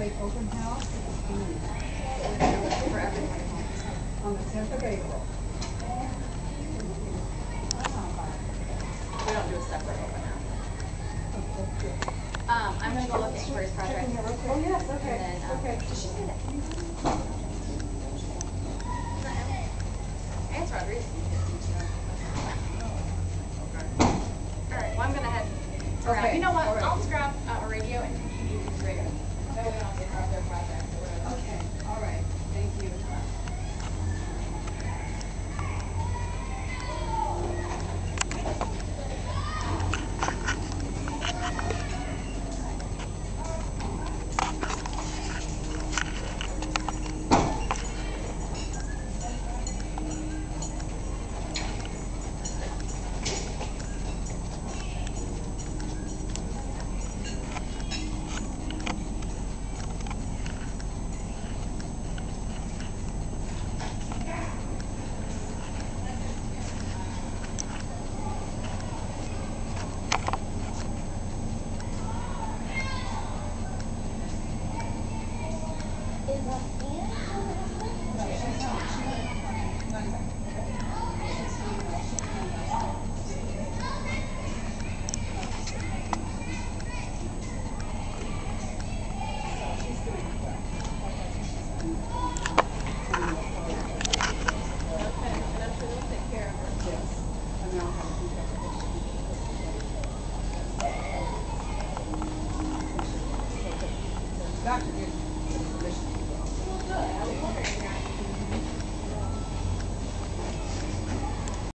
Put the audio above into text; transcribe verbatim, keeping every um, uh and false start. Saturday open house for everyone on the tenth of April. We don't do a separate open house. Okay. Um, I'm going to go look at Amber's project. Oh, yes, okay. And then, um, okay. Did she say that? I guess Rodriguez. Well, I'm going to head around. Okay. You know what? Right. I'll just grab uh, a radio and T V. Right. That way we don't have to grab their project.